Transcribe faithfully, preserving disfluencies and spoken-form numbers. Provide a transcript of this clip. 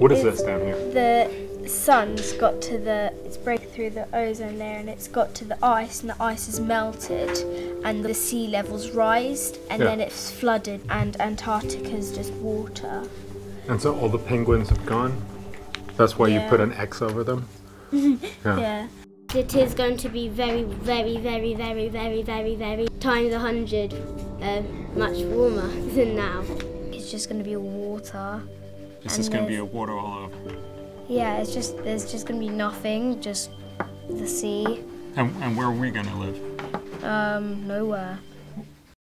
What is this down here? The sun's got to the, it's breaking through the ozone layer and it's got to the ice and the ice is melted and the sea levels rise and yeah. then it's flooded and Antarctica's just water. And so all the penguins have gone? That's why yeah. you put an X over them? yeah. yeah. It is going to be very, very, very, very, very, very, very times a hundred uh, much warmer than now. It's just going to be all water. It's just going to be a water all over. Yeah, it's just there's just going to be nothing, just the sea. And, and where are we going to live? Um, nowhere.